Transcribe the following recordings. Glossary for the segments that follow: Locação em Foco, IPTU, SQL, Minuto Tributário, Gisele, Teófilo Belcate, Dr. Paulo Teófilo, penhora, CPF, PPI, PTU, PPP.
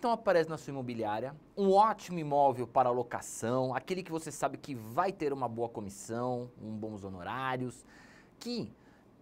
então aparece na sua imobiliária um ótimo imóvel para locação, aquele que você sabe que vai ter uma boa comissão, bons honorários, que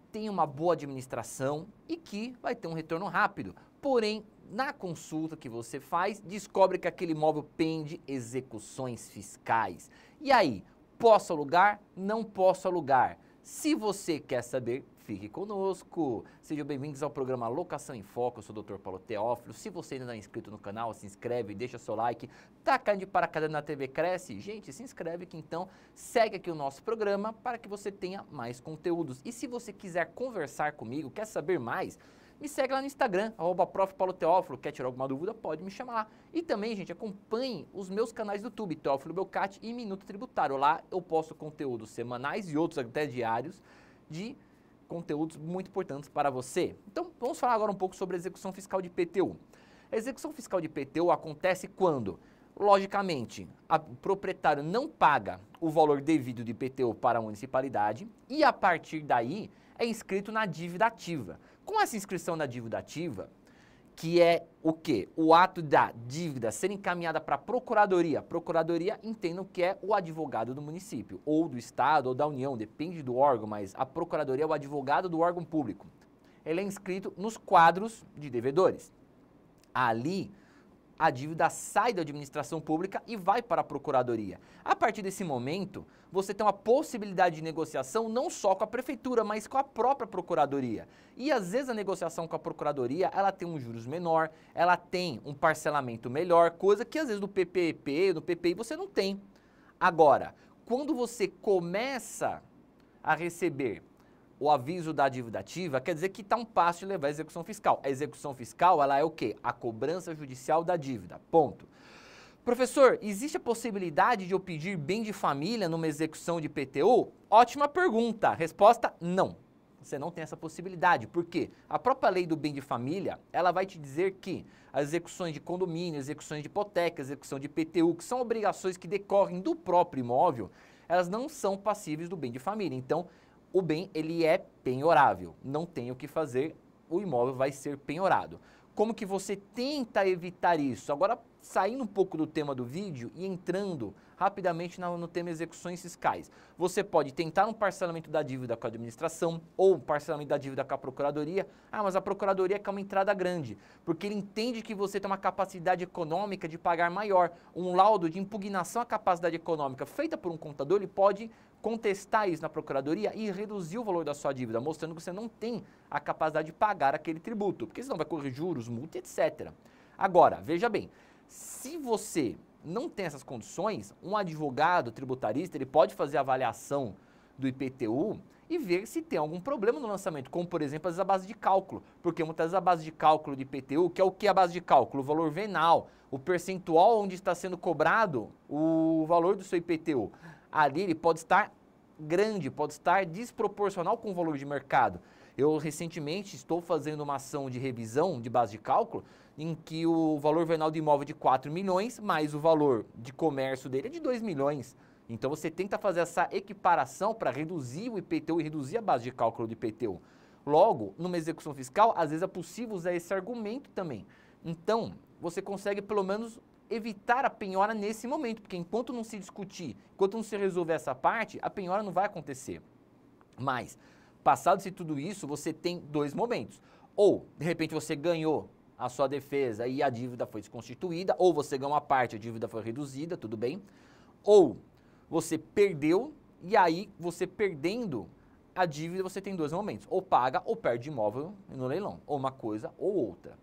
tem uma boa administração e que vai ter um retorno rápido. Porém, na consulta que você faz, descobre que aquele imóvel pende execuções fiscais. E aí, posso alugar? Não posso alugar. Se você quer saber, fique conosco. Sejam bem-vindos ao programa Locação em Foco. Eu sou o Dr. Paulo Teófilo. Se você ainda não é inscrito no canal, se inscreve, deixa seu like. Tá caindo de paraquedas na TV Cresce? Gente, se inscreve que então segue aqui o nosso programa para que você tenha mais conteúdos. E se você quiser conversar comigo, quer saber mais, me segue lá no Instagram, @profpauloteófilo, quer tirar alguma dúvida, pode me chamar lá. E também, gente, acompanhe os meus canais do YouTube, Teófilo Belcate e Minuto Tributário. Lá eu posto conteúdos semanais e outros até diários de conteúdos muito importantes para você. Então, vamos falar agora um pouco sobre a execução fiscal de PTU. A execução fiscal de PTU acontece quando, logicamente, o proprietário não paga o valor devido de IPTU para a municipalidade e, a partir daí, é inscrito na dívida ativa. Com essa inscrição na dívida ativa, que é o quê? O ato da dívida ser encaminhada para a procuradoria. Procuradoria, entendam que é o advogado do município, ou do Estado, ou da União, depende do órgão, mas a procuradoria é o advogado do órgão público. Ele é inscrito nos quadros de devedores. Ali, a dívida sai da administração pública e vai para a procuradoria. A partir desse momento, você tem uma possibilidade de negociação não só com a prefeitura, mas com a própria procuradoria. E às vezes a negociação com a procuradoria, ela tem um juros menor, ela tem um parcelamento melhor, coisa que às vezes no PPP, no PPI você não tem. Agora, quando você começa a receber o aviso da dívida ativa, quer dizer que está um passo de levar à execução fiscal. A execução fiscal, ela é o quê? A cobrança judicial da dívida, ponto. Professor, existe a possibilidade de eu pedir bem de família numa execução de PTU? Ótima pergunta. Resposta, não. Você não tem essa possibilidade, porque a própria lei do bem de família, ela vai te dizer que as execuções de condomínio, execuções de hipoteca, execução de PTU, que são obrigações que decorrem do próprio imóvel, elas não são passíveis do bem de família. Então, o bem, ele é penhorável, não tem o que fazer, o imóvel vai ser penhorado. Como que você tenta evitar isso? Agora, saindo um pouco do tema do vídeo e entrando rapidamente no tema execuções fiscais. Você pode tentar um parcelamento da dívida com a administração ou um parcelamento da dívida com a procuradoria. Ah, mas a procuradoria é uma entrada grande, porque ele entende que você tem uma capacidade econômica de pagar maior. Um laudo de impugnação à capacidade econômica feita por um contador, ele pode contestar isso na procuradoria e reduzir o valor da sua dívida, mostrando que você não tem a capacidade de pagar aquele tributo, porque senão vai correr juros, multa, etc. Agora, veja bem, se você não tem essas condições, um advogado tributarista, ele pode fazer a avaliação do IPTU e ver se tem algum problema no lançamento, como por exemplo, às vezes a base de cálculo, porque muitas vezes a base de cálculo de IPTU, que é o que a base de cálculo? O valor venal, o percentual onde está sendo cobrado o valor do seu IPTU. Ali ele pode estar grande, pode estar desproporcional com o valor de mercado. Eu recentemente estou fazendo uma ação de revisão de base de cálculo em que o valor venal do imóvel é de 4 milhões, mais o valor de comércio dele é de 2 milhões. Então você tenta fazer essa equiparação para reduzir o IPTU e reduzir a base de cálculo do IPTU. Logo, numa execução fiscal, às vezes é possível usar esse argumento também. Então, você consegue pelo menos evitar a penhora nesse momento, porque enquanto não se discutir, enquanto não se resolver essa parte, a penhora não vai acontecer. Mas, passado-se tudo isso, você tem dois momentos. Ou, de repente, você ganhou a sua defesa e a dívida foi desconstituída, ou você ganhou uma parte, a dívida foi reduzida, tudo bem. Ou, você perdeu, e aí, você perdendo a dívida, você tem dois momentos. Ou paga, ou perde imóvel no leilão. Ou uma coisa, ou outra.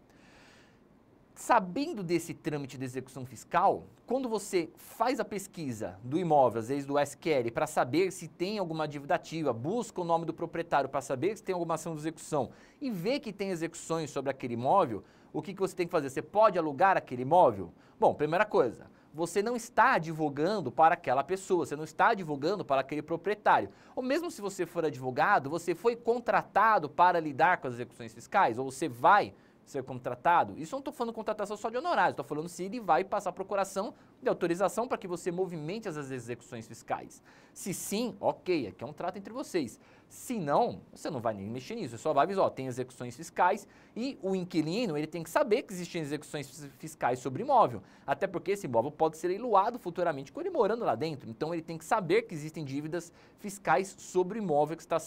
Sabendo desse trâmite de execução fiscal, quando você faz a pesquisa do imóvel, às vezes do SQL, para saber se tem alguma dívida ativa, busca o nome do proprietário para saber se tem alguma ação de execução e vê que tem execuções sobre aquele imóvel, o que você tem que fazer? Você pode alugar aquele imóvel? Bom, primeira coisa, você não está advogando para aquela pessoa, você não está advogando para aquele proprietário. Ou mesmo se você for advogado, você foi contratado para lidar com as execuções fiscais, ou você vai ser contratado, isso eu não estou falando contratação só de honorários, estou falando se ele vai passar a procuração de autorização para que você movimente as execuções fiscais. Se sim, ok, aqui é um trato entre vocês. Se não, você não vai nem mexer nisso, você só vai avisar, ó, tem execuções fiscais e o inquilino ele tem que saber que existem execuções fiscais sobre imóvel, até porque esse imóvel pode ser leiloado futuramente com ele morando lá dentro, então ele tem que saber que existem dívidas fiscais sobre o imóvel que está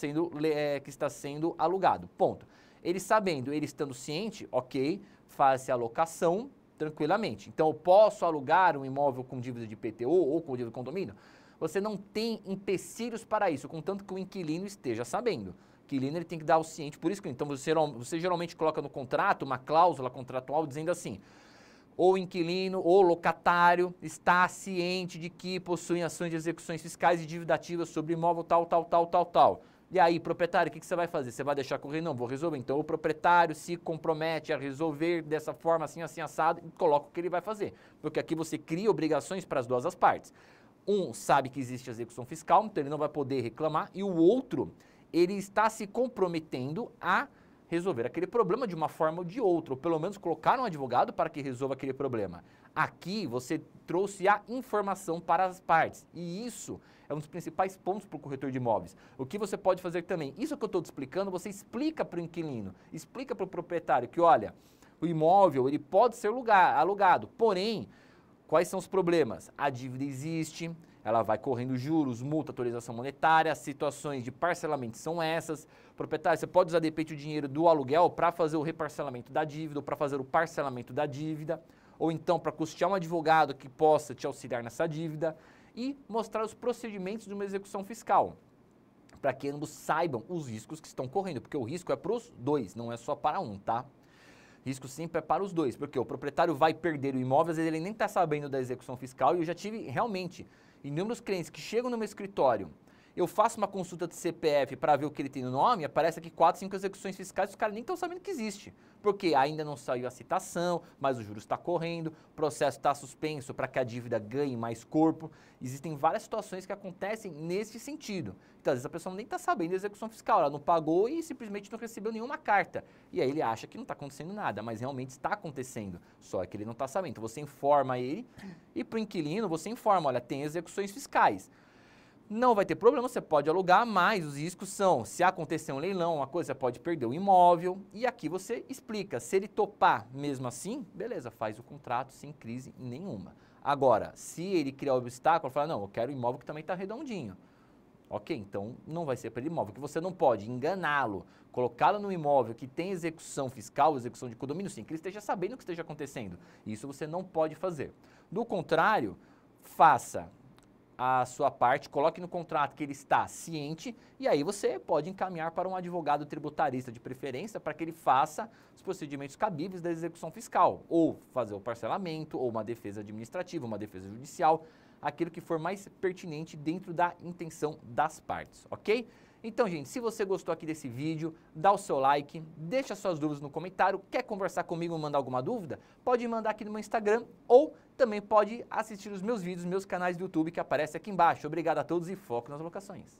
sendo alugado, ponto. Ele sabendo, ele estando ciente, ok, faz-se a locação tranquilamente. Então, eu posso alugar um imóvel com dívida de PTU ou com dívida de condomínio? Você não tem empecilhos para isso, contanto que o inquilino esteja sabendo. O inquilino ele tem que dar o ciente, por isso que então, você geralmente coloca no contrato uma cláusula contratual dizendo assim, ou inquilino ou locatário está ciente de que possuem ações de execuções fiscais e dívida ativa sobre imóvel tal, tal, tal, tal, tal. E aí, proprietário, o que você vai fazer? Você vai deixar correr? Não, vou resolver. Então, o proprietário se compromete a resolver dessa forma, assim, assim, assado, e coloca o que ele vai fazer. Porque aqui você cria obrigações para as duas as partes. Um sabe que existe execução fiscal, então ele não vai poder reclamar, e o outro, ele está se comprometendo a resolver aquele problema de uma forma ou de outra, ou pelo menos colocar um advogado para que resolva aquele problema. Aqui você trouxe a informação para as partes e isso é um dos principais pontos para o corretor de imóveis. O que você pode fazer também, isso que eu estou te explicando, você explica para o inquilino, explica para o proprietário que olha, o imóvel ele pode ser alugado, porém, quais são os problemas? A dívida existe, ela vai correndo juros, multa, atualização monetária, situações de parcelamento são essas. Proprietário, você pode usar de repente o dinheiro do aluguel para fazer o reparcelamento da dívida ou para fazer o parcelamento da dívida, ou então para custear um advogado que possa te auxiliar nessa dívida e mostrar os procedimentos de uma execução fiscal, para que ambos saibam os riscos que estão correndo, porque o risco é para os dois, não é só para um, tá? Risco sempre é para os dois, porque o proprietário vai perder o imóvel, às vezes ele nem está sabendo da execução fiscal e eu já tive realmente inúmeros clientes que chegam no meu escritório, eu faço uma consulta de CPF para ver o que ele tem no nome, aparece aqui 4, 5 execuções fiscais, os caras nem estão sabendo que existe, porque ainda não saiu a citação, mas o juros está correndo, o processo está suspenso para que a dívida ganhe mais corpo, existem várias situações que acontecem nesse sentido, então às vezes a pessoa nem está sabendo da execução fiscal, ela não pagou e simplesmente não recebeu nenhuma carta, e aí ele acha que não está acontecendo nada, mas realmente está acontecendo, só que ele não está sabendo, então você informa ele e para o inquilino você informa, olha, tem execuções fiscais, não vai ter problema, você pode alugar, mas os riscos são, se acontecer um leilão, uma coisa, pode perder o imóvel, e aqui você explica, se ele topar mesmo assim, beleza, faz o contrato sem crise nenhuma. Agora, se ele criar um obstáculo, falar, não, eu quero um imóvel que também está redondinho, ok, então não vai ser para ele imóvel, que você não pode enganá-lo, colocá-lo no imóvel que tem execução fiscal, execução de condomínio, sim, que ele esteja sabendo o que esteja acontecendo, isso você não pode fazer. Do contrário, faça a sua parte, coloque no contrato que ele está ciente e aí você pode encaminhar para um advogado tributarista de preferência para que ele faça os procedimentos cabíveis da execução fiscal, ou fazer o parcelamento, ou uma defesa administrativa, uma defesa judicial, aquilo que for mais pertinente dentro da intenção das partes, ok? Então, gente, se você gostou aqui desse vídeo, dá o seu like, deixa suas dúvidas no comentário, quer conversar comigo, mandar alguma dúvida? Pode mandar aqui no meu Instagram ou também pode assistir os meus vídeos, meus canais do YouTube que aparecem aqui embaixo. Obrigado a todos e foco nas locações.